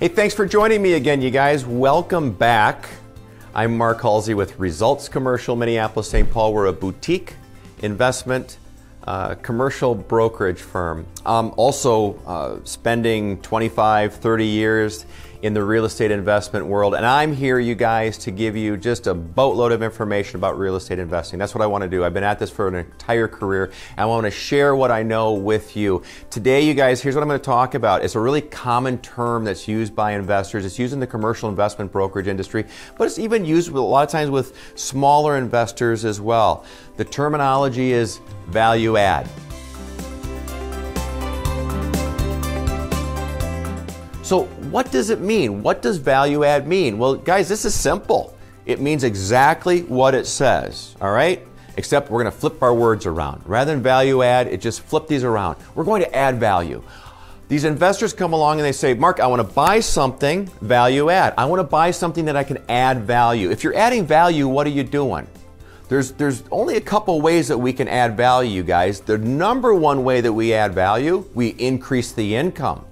Hey, thanks for joining me again, you guys. Welcome back. I'm Mark Hulsey with Results Commercial, Minneapolis, Saint Paul. We're a boutique investment commercial brokerage firm. Also spending 25, 30 years in the real estate investment world. And I'm here, you guys, to give you just a boatload of information about real estate investing. That's what I want to do. I've been at this for an entire career. I want to share what I know with you. Today, you guys, here's what I'm going to talk about. It's a really common term that's used by investors. It's used in the commercial investment brokerage industry, but it's even used a lot of times with smaller investors as well. The terminology is value add. So what does it mean? What does value add mean? Well, guys, this is simple. It means exactly what it says, all right? Except we're gonna flip our words around. Rather than value add, it just flip these around. We're going to add value. These investors come along and they say, Mark, I wanna buy something, value add. I wanna buy something that I can add value. If you're adding value, what are you doing? There's only a couple ways that we can add value, you guys. The number one way that we add value, we increase the income.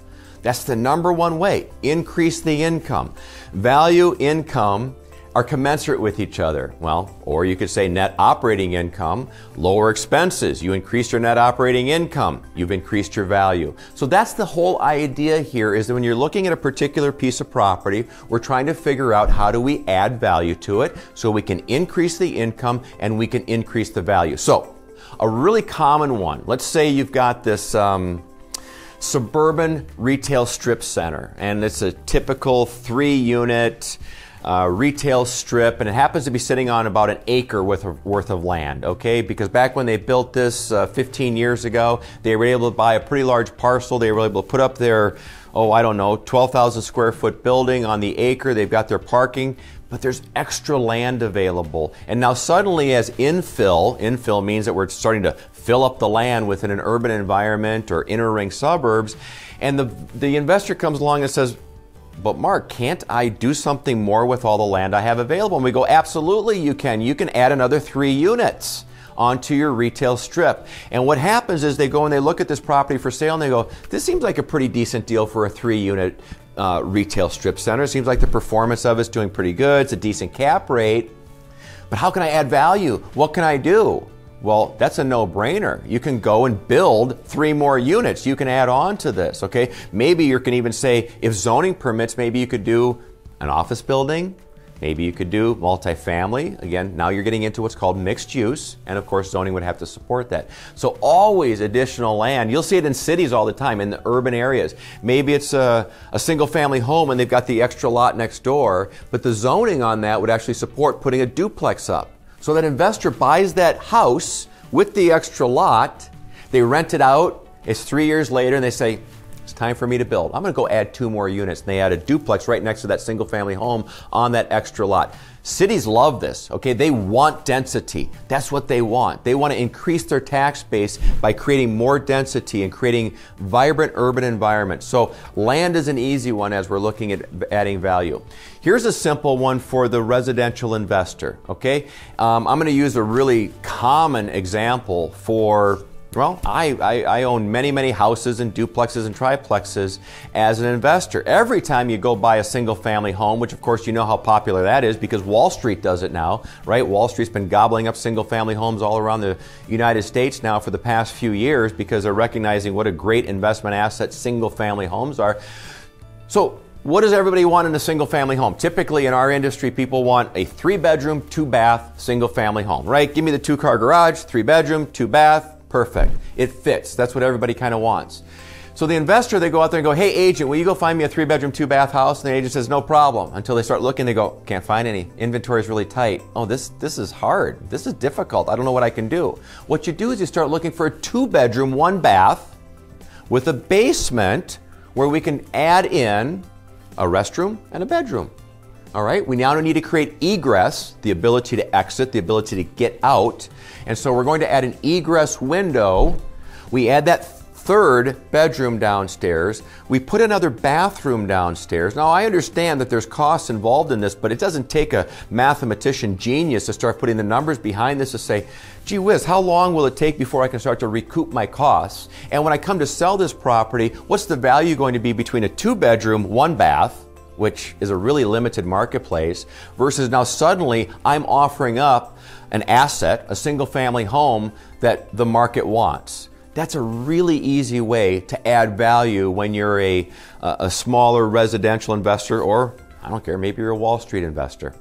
That's the number one way, increase the income. Value, income are commensurate with each other. Well, or you could say net operating income, lower expenses. You increase your net operating income, you've increased your value. So that's the whole idea here, is that when you're looking at a particular piece of property, we're trying to figure out how do we add value to it so we can increase the income and we can increase the value. So a really common one, let's say you've got this, suburban retail strip center, and it's a typical 3-unit retail strip, and it happens to be sitting on about an acre worth of land, okay? Because back when they built this 15 years ago, they were able to buy a pretty large parcel. They were able to put up their, oh, I don't know, 12,000 square foot building on the acre. They've got their parking, but there's extra land available. And now suddenly as infill means that we're starting to fill up the land within an urban environment or inner ring suburbs. And the investor comes along and says, but Mark, can't I do something more with all the land I have available? And we go, absolutely you can. You can add another 3 units onto your retail strip. And what happens is they go and they look at this property for sale and they go, this seems like a pretty decent deal for a 3-unit retail strip center. Seems like the performance of it's doing pretty good. It's a decent cap rate, but how can I add value? What can I do? Well, that's a no-brainer. You can go and build 3 more units. You can add on to this, okay? Maybe you can even say, if zoning permits, maybe you could do an office building. Maybe you could do multifamily. Again, now you're getting into what's called mixed use, and of course zoning would have to support that. So always additional land. You'll see it in cities all the time, in the urban areas. Maybe it's a single family home and they've got the extra lot next door, but the zoning on that would actually support putting a duplex up. So that investor buys that house with the extra lot, they rent it out, it's 3 years later and they say, it's time for me to build. I'm gonna go add 2 more units. And they add a duplex right next to that single family home on that extra lot. Cities love this, okay? They want density. That's what they want. They want to increase their tax base by creating more density and creating vibrant urban environments. So land is an easy one as we're looking at adding value. Here's a simple one for the residential investor, okay? I'm gonna use a really common example for, well, I own many houses and duplexes and triplexes as an investor. Every time you go buy a single family home, which of course you know how popular that is because Wall Street does it now, right? Wall Street's been gobbling up single family homes all around the United States now for the past few years because they're recognizing what a great investment asset single family homes are. So what does everybody want in a single family home? Typically in our industry, people want a 3-bedroom, 2-bath, single family home, right? Give me the 2-car garage, 3-bedroom, 2-bath, perfect. It fits. That's what everybody kind of wants. So the investor, they go out there and go, hey agent, will you go find me a 3-bedroom, 2-bath house? And the agent says, no problem. Until they start looking, they go, can't find any. Inventory is really tight. Oh, this is hard. This is difficult. I don't know what I can do. What you do is you start looking for a 2-bedroom, 1-bath with a basement where we can add in a restroom and a bedroom. All right, we now need to create egress, the ability to exit, the ability to get out. And so we're going to add an egress window. We add that third bedroom downstairs. We put another bathroom downstairs. Now, I understand that there's costs involved in this, but it doesn't take a mathematician genius to start putting the numbers behind this to say, gee whiz, how long will it take before I can start to recoup my costs? And when I come to sell this property, what's the value going to be between a two-bedroom, one-bath, which is a really limited marketplace, versus now suddenly I'm offering up an asset, a single-family home that the market wants. That's a really easy way to add value when you're a smaller residential investor, or I don't care, maybe you're a Wall Street investor.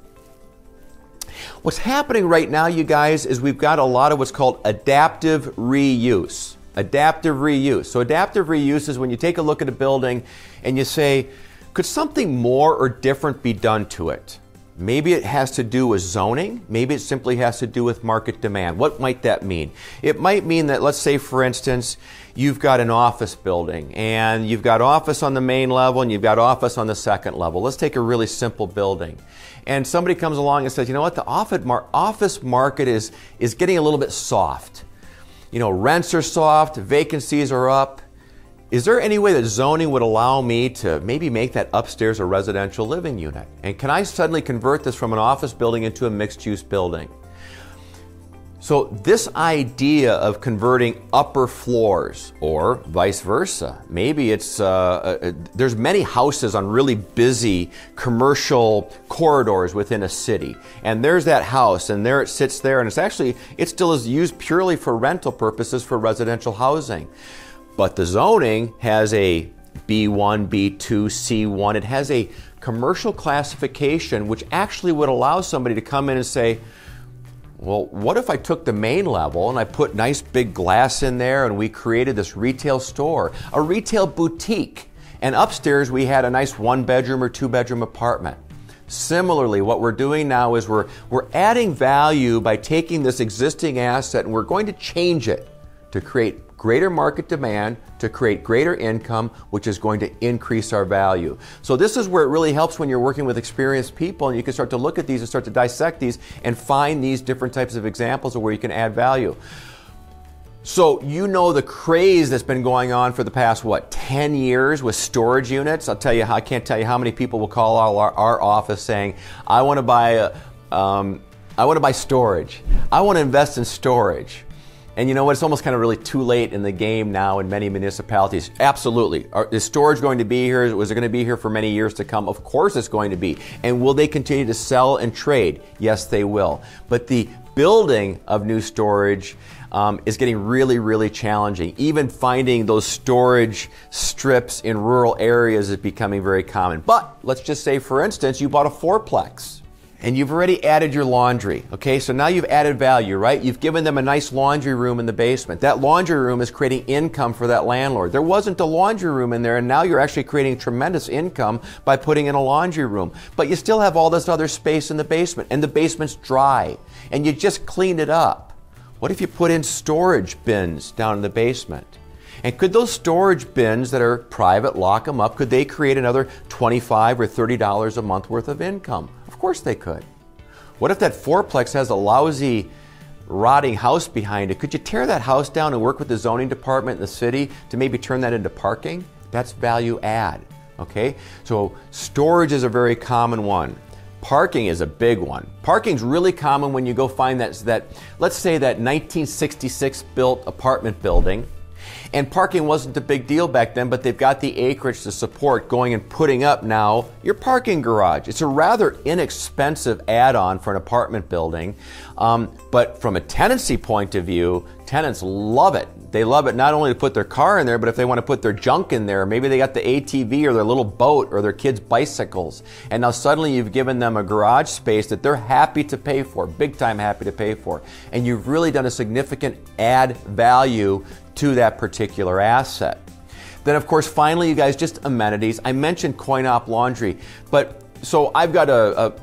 What's happening right now, you guys, is we've got a lot of what's called adaptive reuse. Adaptive reuse. So adaptive reuse is when you take a look at a building and you say, could something more or different be done to it? Maybe it has to do with zoning. Maybe it simply has to do with market demand. What might that mean? It might mean that, let's say, for instance, you've got an office building and you've got office on the main level and you've got office on the second level. Let's take a really simple building. And somebody comes along and says, you know what, the office market is getting a little bit soft. You know, rents are soft, vacancies are up. Is there any way that zoning would allow me to maybe make that upstairs a residential living unit? And can I suddenly convert this from an office building into a mixed-use building? So this idea of converting upper floors, or vice versa, maybe it's, there's many houses on really busy commercial corridors within a city. And there's that house, and there it sits there, and it's actually, it still is used purely for rental purposes for residential housing. But the zoning has a B1, B2, C1. It has a commercial classification, which actually would allow somebody to come in and say, well, what if I took the main level and I put nice big glass in there and we created this retail store, a retail boutique, and upstairs we had a nice one-bedroom or two-bedroom apartment. Similarly, what we're doing now is we're adding value by taking this existing asset and we're going to change it to create greater market demand, to create greater income, which is going to increase our value. So this is where it really helps when you're working with experienced people and you can start to look at these and start to dissect these and find these different types of examples of where you can add value. So you know the craze that's been going on for the past, what, 10 years with storage units? I'll tell you, I can't tell you how many people will call our office saying, I want to buy, storage. I want to invest in storage. And you know what, it's almost kind of really too late in the game now in many municipalities. Absolutely. Is storage going to be here? Was it going to be here for many years to come? Of course it's going to be. And will they continue to sell and trade? Yes, they will. But the building of new storage is getting really, really challenging. Even finding those storage strips in rural areas is becoming very common. But let's just say, for instance, you bought a fourplex. And you've already added your laundry, okay? So now you've added value, right? You've given them a nice laundry room in the basement. That laundry room is creating income for that landlord. There wasn't a laundry room in there, and now you're actually creating tremendous income by putting in a laundry room. But you still have all this other space in the basement, and the basement's dry, and you just cleaned it up. What if you put in storage bins down in the basement? And could those storage bins that are private, lock them up, could they create another $25 or $30 a month worth of income? Of course they could. What if that fourplex has a lousy, rotting house behind it? Could you tear that house down and work with the zoning department in the city to maybe turn that into parking? That's value add, okay? So storage is a very common one. Parking is a big one. Parking's really common when you go find that let's say that 1966 built apartment building. And parking wasn't a big deal back then, but they've got the acreage to support going and putting up now your parking garage. It's a rather inexpensive add-on for an apartment building, but from a tenancy point of view, tenants love it. They love it not only to put their car in there, but if they want to put their junk in there, maybe they got the ATV or their little boat or their kids' bicycles. And now suddenly you've given them a garage space that they're happy to pay for, big time happy to pay for. And you've really done a significant add value to that particular asset. Then of course, finally, you guys, just amenities. I mentioned coin-op laundry, but so I've got a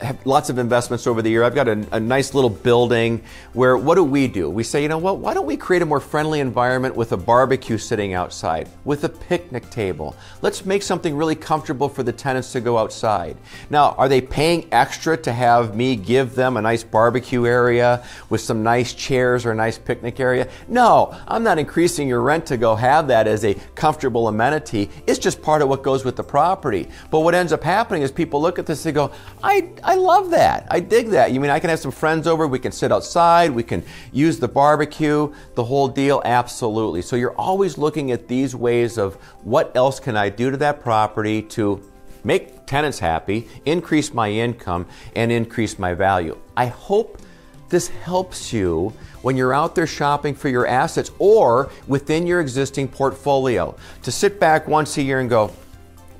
have lots of investments over the year. I've got a nice little building where, what do? We say, you know what, why don't we create a more friendly environment with a barbecue sitting outside, with a picnic table. Let's make something really comfortable for the tenants to go outside. Now, are they paying extra to have me give them a nice barbecue area with some nice chairs or a nice picnic area? No, I'm not increasing your rent to go have that as a comfortable amenity. It's just part of what goes with the property. But what ends up happening is people look at this and go, I love that. I dig that. You mean I can have some friends over, we can sit outside, we can use the barbecue, the whole deal? Absolutely. So you're always looking at these ways of what else can I do to that property to make tenants happy, increase my income, and increase my value. I hope this helps you when you're out there shopping for your assets or within your existing portfolio to sit back once a year and go,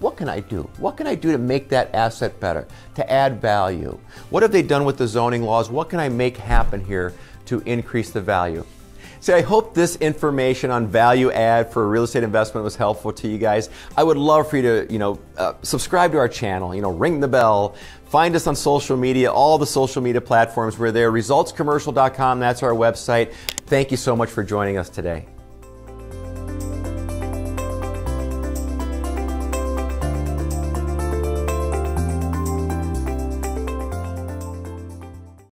what can I do? What can I do to make that asset better, to add value? What have they done with the zoning laws? What can I make happen here to increase the value? So I hope this information on value add for real estate investment was helpful to you guys. I would love for you to, subscribe to our channel, ring the bell, find us on social media, all the social media platforms. We're there, resultscommercial.com. That's our website. Thank you so much for joining us today.